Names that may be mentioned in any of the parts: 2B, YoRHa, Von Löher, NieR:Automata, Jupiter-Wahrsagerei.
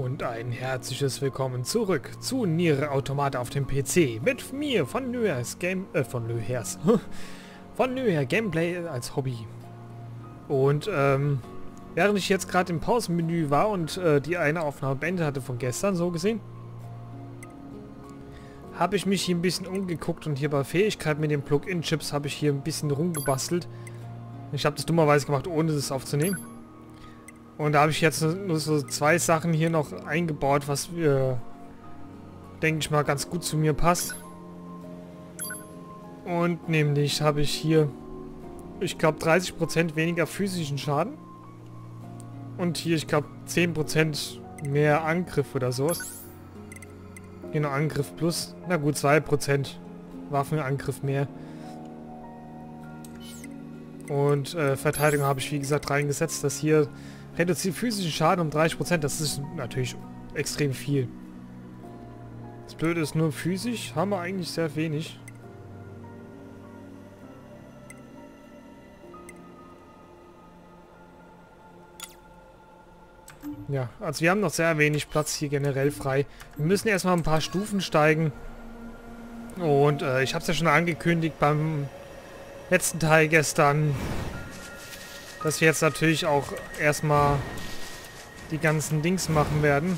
Und ein herzliches Willkommen zurück zu NieR:Automata auf dem PC. Mit mir, Von Löher Gameplay als Hobby. Und während ich jetzt gerade im Pausenmenü war und die eine Aufnahme beendet hatte von gestern, so gesehen, habe ich mich hier ein bisschen umgeguckt und hier bei Fähigkeit mit den Plug-in-Chips habe ich hier ein bisschen rumgebastelt. Ich habe das dummerweise gemacht, ohne es aufzunehmen. Und da habe ich jetzt nur so zwei Sachen hier noch eingebaut, was, denke ich mal, ganz gut zu mir passt. Und nämlich habe ich hier, ich glaube, 30% weniger physischen Schaden. Und hier, ich glaube, 10% mehr Angriff oder sowas. Genau, Angriff plus, na gut, 2% Waffenangriff mehr. Und Verteidigung habe ich, wie gesagt, reingesetzt, dass hier reduziert physischen Schaden um 30%. Das ist natürlich extrem viel. Das Blöde ist nur, physisch haben wir eigentlich sehr wenig. Ja, also wir haben noch sehr wenig Platz hier generell frei. Wir müssen erstmal ein paar Stufen steigen. Und ich habe es ja schon angekündigt beim letzten Teil gestern, dass wir jetzt natürlich auch erstmal die ganzen Dings machen werden.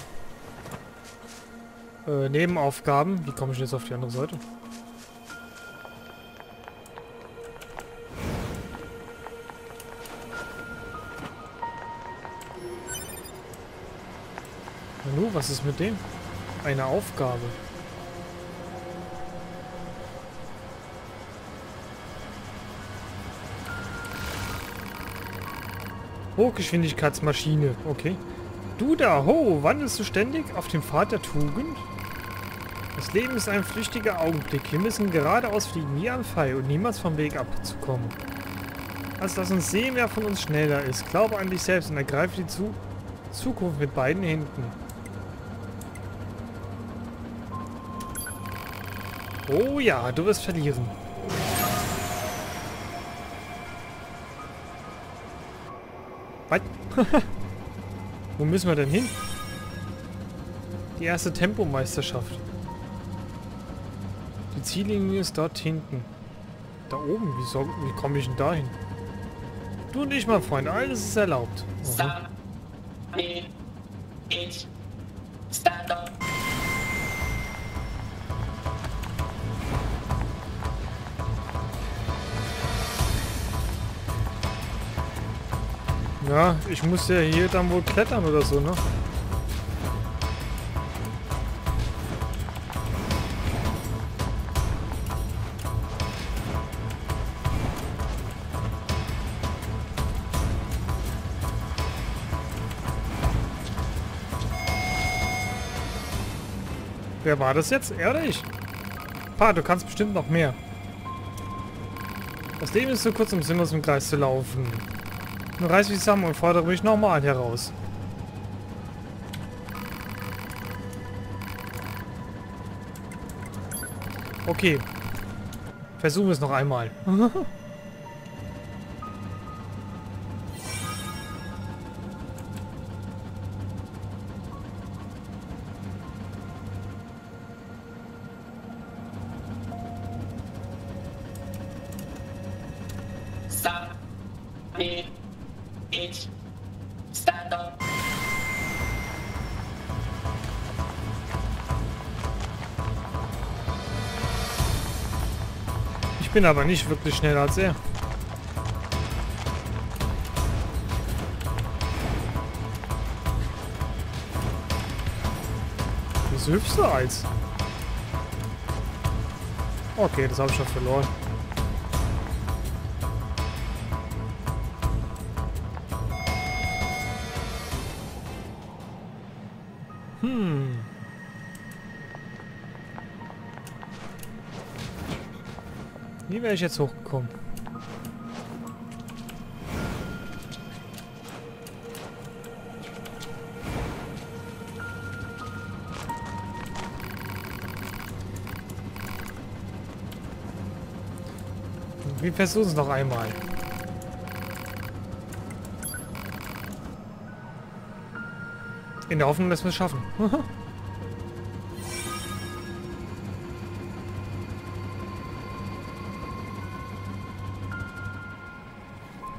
Nebenaufgaben. Wie komme ich jetzt auf die andere Seite? Hallo, was ist mit dem? Eine Aufgabe. Hochgeschwindigkeitsmaschine, okay. Du da, ho, wandelst du ständig auf dem Pfad der Tugend? Das Leben ist ein flüchtiger Augenblick. Wir müssen geradeaus fliegen, nie am Pfeil und niemals vom Weg abzukommen. Also lass uns sehen, wer von uns schneller ist. Glaube an dich selbst und ergreife die Zukunft mit beiden Händen. Oh ja, du wirst verlieren. Was? Wo müssen wir denn hin? Die erste Tempomeisterschaft. Die Ziellinie ist dort hinten. Da oben? Wie komme ich denn da hin? Du und ich, mein Freund, alles ist erlaubt. Aha. Ja, ich muss ja hier dann wohl klettern oder so, ne? Wer war das jetzt? Er oder ich? Pa, du kannst bestimmt noch mehr. Das Leben ist zu kurz, um sinnlos im Kreis zu laufen. Nun reiß mich zusammen und fordere mich nochmal heraus. Okay. Versuchen wir es noch einmal. Ich bin aber nicht wirklich schneller als er. Wieso hüpfst du als? Okay, das habe ich schon verloren. Wie wäre ich jetzt hochgekommen? Wir versuchen es noch einmal. In der Hoffnung, dass wir es schaffen.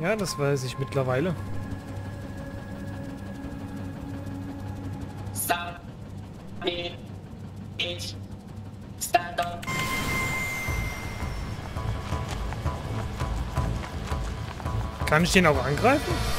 Ja, das weiß ich mittlerweile. Kann ich den auch angreifen?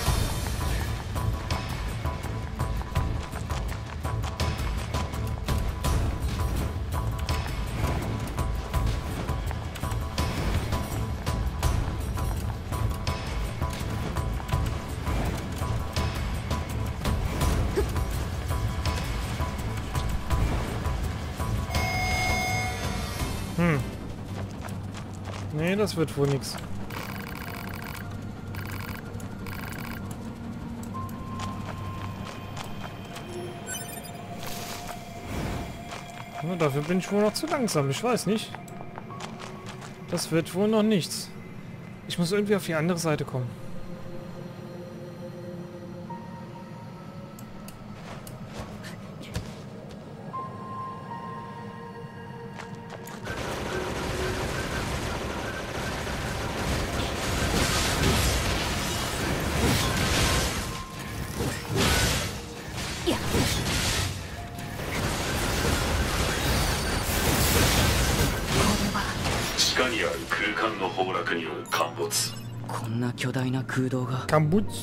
Nee, das wird wohl nichts. Dafür bin ich wohl noch zu langsam. Ich weiß nicht. Das wird wohl noch nichts. Ich muss irgendwie auf die andere Seite kommen. Kamputz?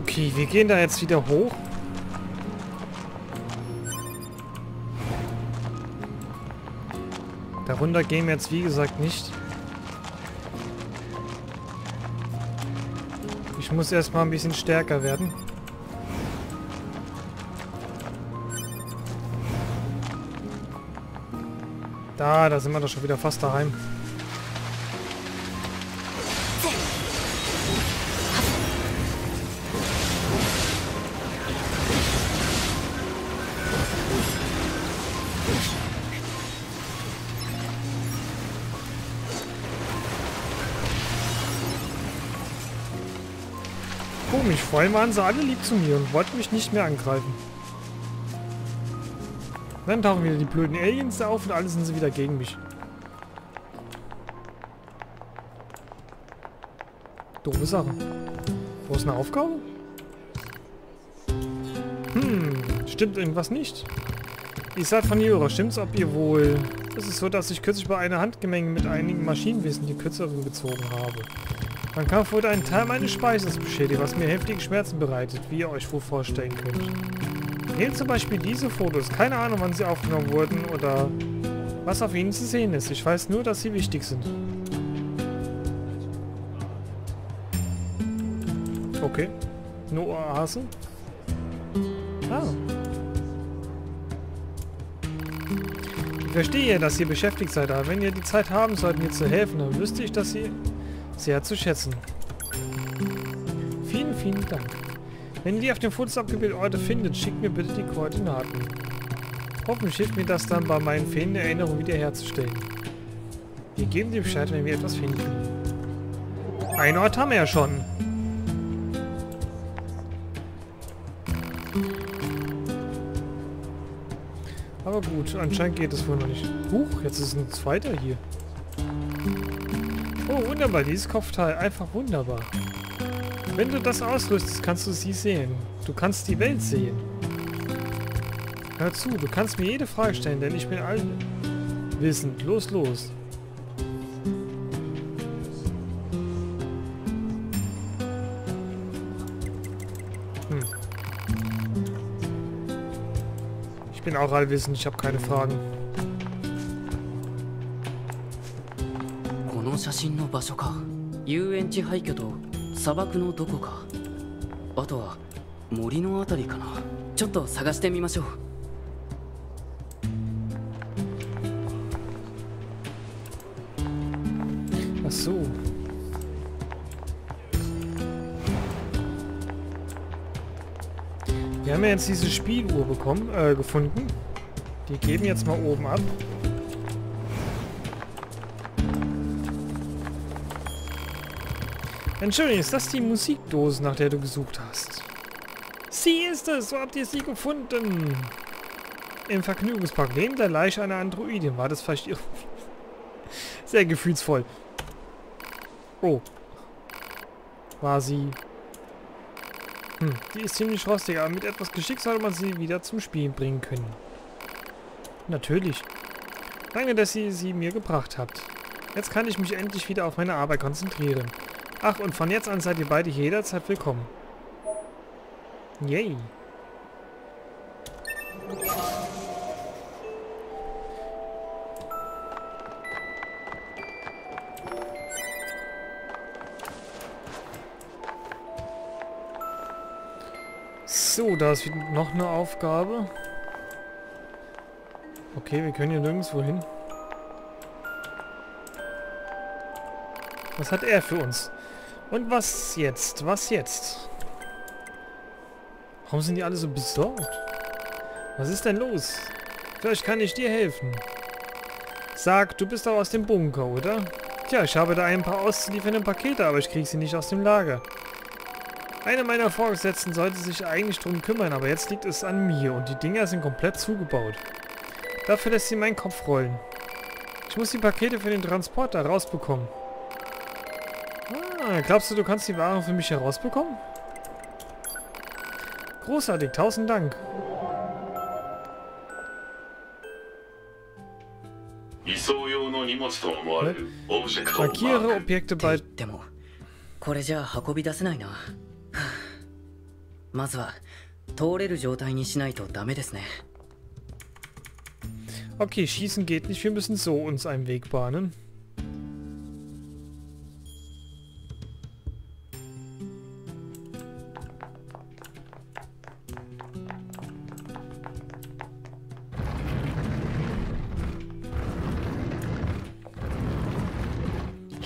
Okay, wir gehen da jetzt wieder hoch. Darunter gehen wir jetzt wie gesagt nicht. Ich muss erstmal ein bisschen stärker werden. Da sind wir doch schon wieder fast daheim. Komisch, vorhin waren sie alle lieb zu mir und wollten mich nicht mehr angreifen. Dann tauchen wieder die blöden Aliens da auf und alle sind sie wieder gegen mich. Doofe Sache. Wo ist eine Aufgabe? Stimmt irgendwas nicht? Ihr seid von YoRHa, stimmt's ob ihr wohl... Es ist so, dass ich kürzlich bei einer Handgemenge mit einigen Maschinenwesen die Kürzeren gezogen habe. Mein Kampf wurde einen Teil meines Speichers beschädigt, was mir heftige Schmerzen bereitet, wie ihr euch wohl vorstellen könnt. Nehmt zum Beispiel diese Fotos. Keine Ahnung, wann sie aufgenommen wurden oder was auf ihnen zu sehen ist. Ich weiß nur, dass sie wichtig sind. Okay. Eine Oase. Ah. Ich verstehe, dass ihr beschäftigt seid, aber wenn ihr die Zeit haben sollt, mir zu helfen, dann wüsste ich, dass ihr sehr zu schätzen. Vielen, vielen Dank. Wenn ihr die auf dem Fotos abgebildeten Orte findet, schickt mir bitte die Koordinaten. Hoffentlich hilft mir das dann bei meinen fehlenden Erinnerungen wiederherzustellen. Wir geben dir Bescheid, wenn wir etwas finden. Ein Ort haben wir ja schon. Aber gut, anscheinend geht es wohl noch nicht. Huch, jetzt ist ein zweiter hier. Oh, wunderbar, dieses Kopfteil. Einfach wunderbar. Wenn du das ausrüstest, kannst du sie sehen. Du kannst die Welt sehen. Hör zu, du kannst mir jede Frage stellen, denn ich bin allwissend. Los, los. Ich bin auch allwissend, ich habe keine Fragen. Ach so. Wir haben ja jetzt diese Spieluhr gefunden. Die geben jetzt mal oben ab. Entschuldigung, ist das die Musikdose, nach der du gesucht hast? Sie ist es! Wo habt ihr sie gefunden? Im Vergnügungspark. Neben der Leiche einer Androidin. War das vielleicht ihr... Sehr gefühlsvoll. Oh. War sie... Die ist ziemlich rostig, aber mit etwas Geschick sollte man sie wieder zum Spielen bringen können. Natürlich. Danke, dass ihr sie mir gebracht habt. Jetzt kann ich mich endlich wieder auf meine Arbeit konzentrieren. Ach, und von jetzt an seid ihr beide hier jederzeit willkommen. Yay. So, da ist noch eine Aufgabe. Okay, wir können hier nirgendwo hin. Was hat er für uns? Und was jetzt? Was jetzt? Warum sind die alle so besorgt? Was ist denn los? Vielleicht kann ich dir helfen. Sag, du bist doch aus dem Bunker, oder? Tja, ich habe da ein paar auszuliefernden Pakete, aber ich kriege sie nicht aus dem Lager. Einer meiner Vorgesetzten sollte sich eigentlich drum kümmern, aber jetzt liegt es an mir und die Dinger sind komplett zugebaut. Dafür lässt sie meinen Kopf rollen. Ich muss die Pakete für den Transporter rausbekommen. Ah, glaubst du, du kannst die Ware für mich herausbekommen? Großartig, tausend Dank. Markiere Objekte bei... Okay, schießen geht nicht. Wir müssen so uns einen Weg bahnen.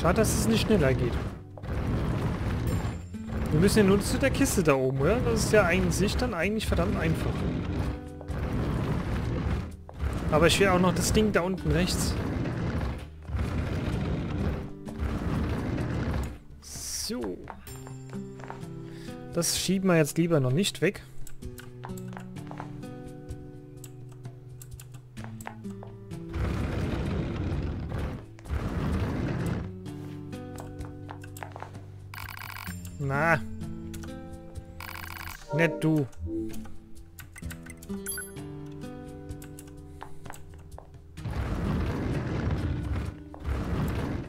Schade, dass es nicht schneller geht. Wir müssen ja nur zu der Kiste da oben, oder? Das ist ja eigentlich verdammt einfach. Aber ich will auch noch das Ding da unten rechts. So. Das schieben wir jetzt lieber noch nicht weg. Na. Nett, du.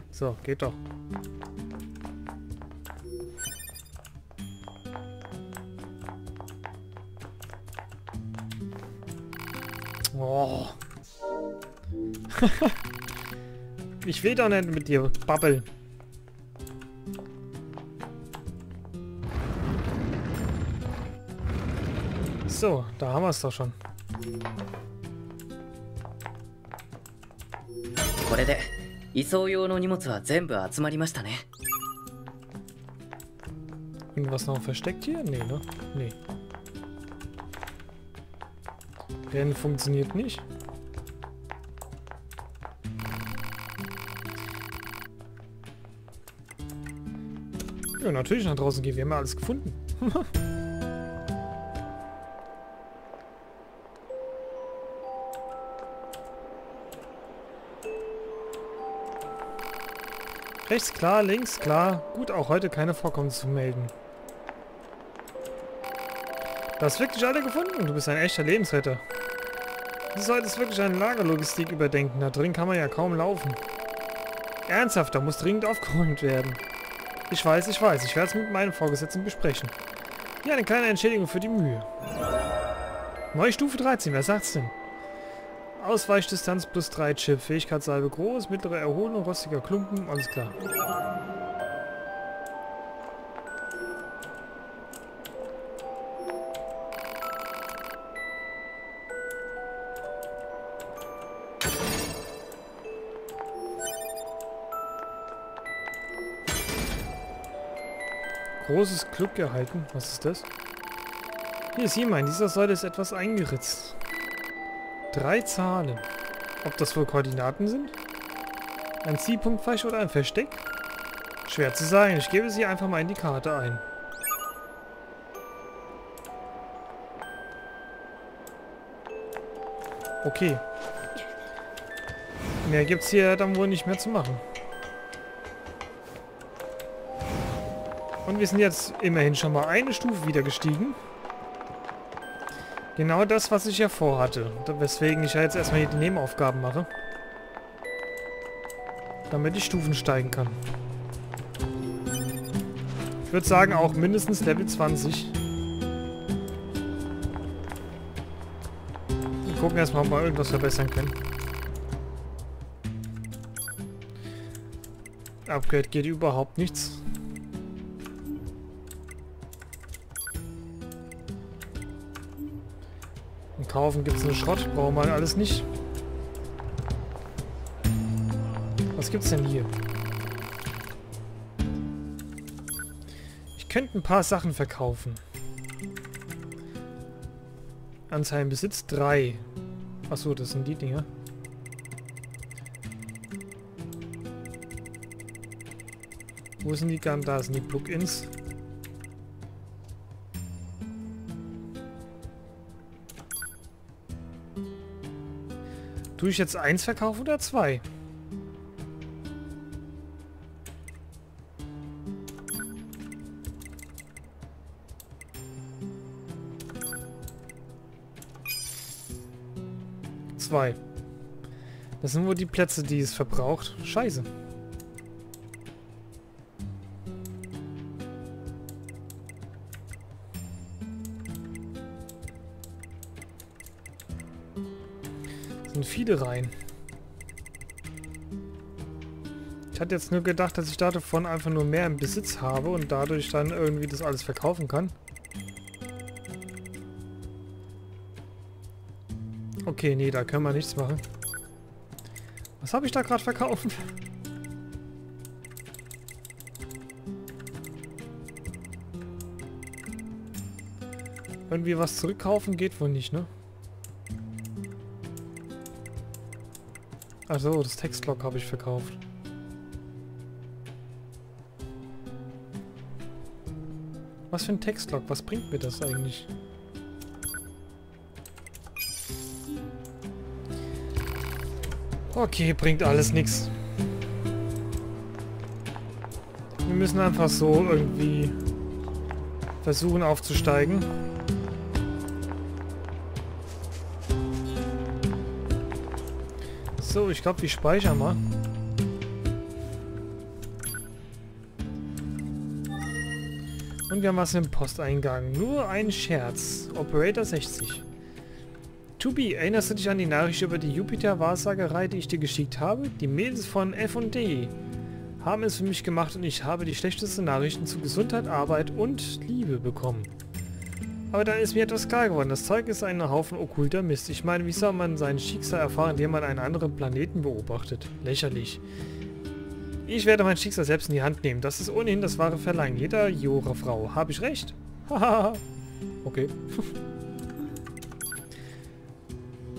So, geht doch. Oh. Ich will doch nicht mit dir babbeln. So, da haben wir es doch schon. Irgendwas noch versteckt hier? Nee, ne? Nee. Rennen funktioniert nicht. Ja, natürlich nach draußen gehen. Wir haben ja alles gefunden. Rechts klar, links klar. Gut, auch heute keine Vorkommnisse zu melden. Du hast wirklich alle gefunden. Du bist ein echter Lebensretter. Du solltest wirklich eine Lagerlogistik überdenken. Da drin kann man ja kaum laufen. Ernsthaft, da muss dringend aufgeräumt werden. Ich weiß, ich weiß. Ich werde es mit meinen Vorgesetzten besprechen. Ja, eine kleine Entschädigung für die Mühe. Neue Stufe 13, wer sagt's denn? Ausweichdistanz plus 3 Chip, Fähigkeitssalbe groß, mittlere Erholung, rostiger Klumpen, alles klar. Großes Glück erhalten, was ist das? Hier ist jemand, in dieser Säule ist etwas eingeritzt. 3 Zahlen. Ob das wohl Koordinaten sind? Ein Zielpunkt vielleicht oder ein Versteck? Schwer zu sagen. Ich gebe sie einfach mal in die Karte ein. Okay. Mehr gibt's hier dann wohl nicht mehr zu machen. Und wir sind jetzt immerhin schon mal eine Stufe wieder gestiegen. Genau das, was ich ja vorhatte. Weswegen ich ja jetzt erstmal hier die Nebenaufgaben mache. Damit ich Stufen steigen kann. Ich würde sagen, auch mindestens Level 20. Wir gucken erstmal, ob wir irgendwas verbessern können. Upgrade geht überhaupt nichts. Im Kaufen gibt es einen Schrott, brauchen wir alles nicht. Was gibt's denn hier? Ich könnte ein paar Sachen verkaufen. Anzahl im Besitz 3. Achso, das sind die Dinger. Wo sind die dann? Da sind die Plugins. Tue ich jetzt 1 verkaufen oder 2? Das sind wohl die Plätze, die es verbraucht. Scheiße. Sind viele rein. Ich hatte jetzt nur gedacht, dass ich davon einfach nur mehr im Besitz habe und dadurch dann irgendwie das alles verkaufen kann. Okay, nee, da können wir nichts machen. Was habe ich da gerade verkauft? Irgendwie was zurückkaufen geht wohl nicht, ne? Also das Textlog habe ich verkauft. Was für ein Textlog? Was bringt mir das eigentlich? Okay, bringt alles nichts. Wir müssen einfach so irgendwie versuchen aufzusteigen. So, ich glaube, wir speichern mal. Und wir haben was im Posteingang. Nur ein Scherz. Operator 60. Tobi, erinnerst du dich an die Nachricht über die Jupiter-Wahrsagerei, die ich dir geschickt habe? Die Mails von F&D haben es für mich gemacht und ich habe die schlechtesten Nachrichten zu Gesundheit, Arbeit und Liebe bekommen. Aber dann ist mir etwas klar geworden. Das Zeug ist ein Haufen okkulter Mist. Ich meine, wie soll man sein Schicksal erfahren, indem man einen anderen Planeten beobachtet? Lächerlich. Ich werde mein Schicksal selbst in die Hand nehmen. Das ist ohnehin das wahre Verlangen jeder YoRHa-Frau. Habe ich recht? Haha. Okay.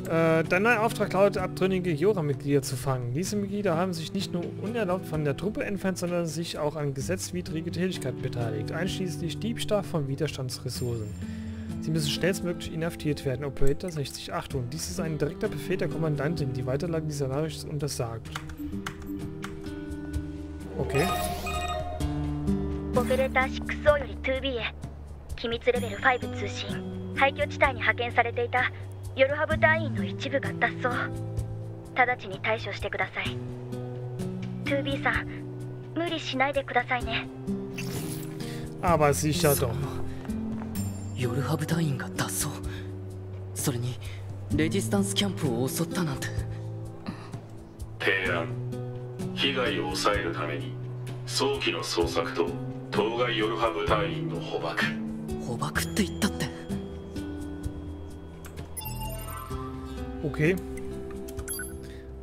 Dein neuer Auftrag lautet, abtrünnige YoRHa-Mitglieder zu fangen. Diese Mitglieder haben sich nicht nur unerlaubt von der Truppe entfernt, sondern sich auch an gesetzwidrige Tätigkeit beteiligt, einschließlich Diebstahl von Widerstandsressourcen. Sie müssen schnellstmöglich inhaftiert werden. Operator 60. Achtung, dies ist ein direkter Befehl der Kommandantin. Die Weiterleitung dieser Nachricht ist untersagt. Okay. Operator 60 2Bへ 機密レベル5通信廃墟地帯に派遣されていた YoRHa部隊員の一部が脱走。直ちに対処してください。2B さん、無理しないでくださいね。Aber sicher doch. YoRHa部隊員が脱走。それにレジスタンスキャンプを襲ったなんて。提案。被害を抑えるために早期の捜索と当該YoRHa部隊員の捕獲。捕獲って言ったって。 Okay.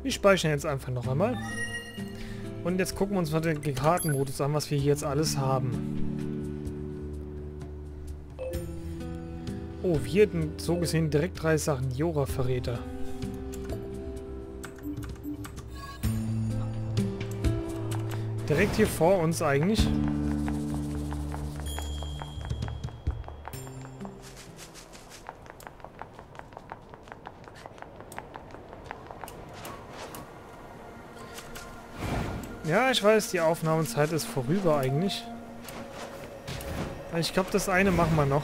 Wir speichern jetzt einfach noch einmal. Und jetzt gucken wir uns mal den Kartenmodus an, was wir hier jetzt alles haben. Oh, wir hatten so gesehen direkt 3 Sachen. YoRHa-Verräter. Direkt hier vor uns eigentlich. Ja, ich weiß, die Aufnahmezeit ist vorüber eigentlich. Ich glaube, das eine machen wir noch.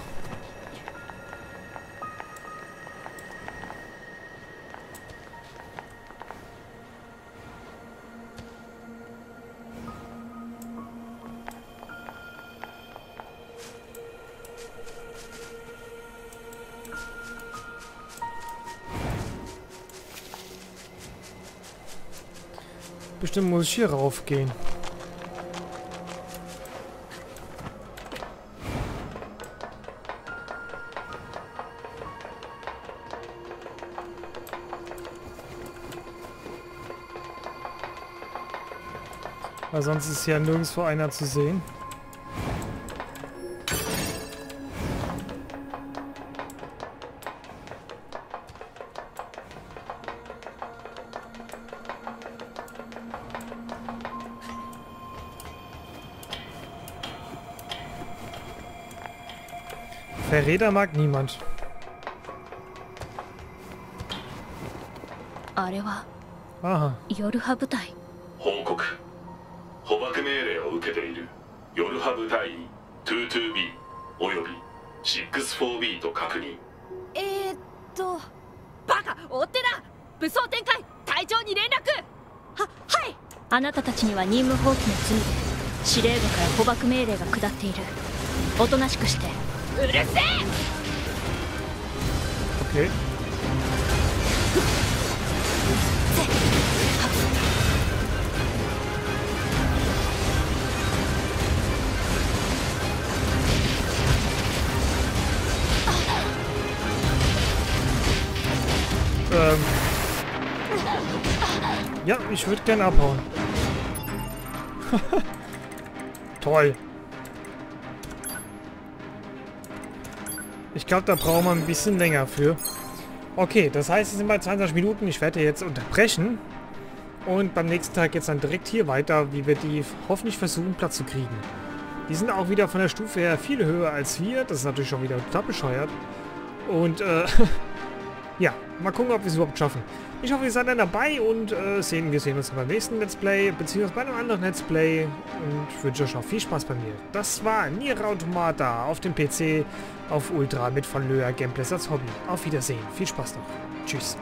Bestimmt muss ich hier raufgehen. Weil sonst ist ja nirgendwo einer zu sehen. Verräter mag niemand. Aha. Okay. Ja, ich würde gern abhauen. Toll. Ich glaube, da brauchen wir ein bisschen länger für. Okay, das heißt, es sind mal 20 Minuten. Ich werde jetzt unterbrechen. Und beim nächsten Tag geht es dann direkt hier weiter, wie wir die hoffentlich versuchen, Platz zu kriegen. Die sind auch wieder von der Stufe her viel höher als wir. Das ist natürlich schon wieder total bescheuert. Und ja, mal gucken, ob wir es überhaupt schaffen. Ich hoffe, ihr seid dann dabei und wir sehen uns beim nächsten Let's Play, beziehungsweise bei einem anderen Let's Play. Und ich wünsche euch noch viel Spaß bei mir. Das war NieR:Automata auf dem PC, auf Ultra mit Von Löher Gameplays als Hobby. Auf Wiedersehen, viel Spaß noch. Tschüss.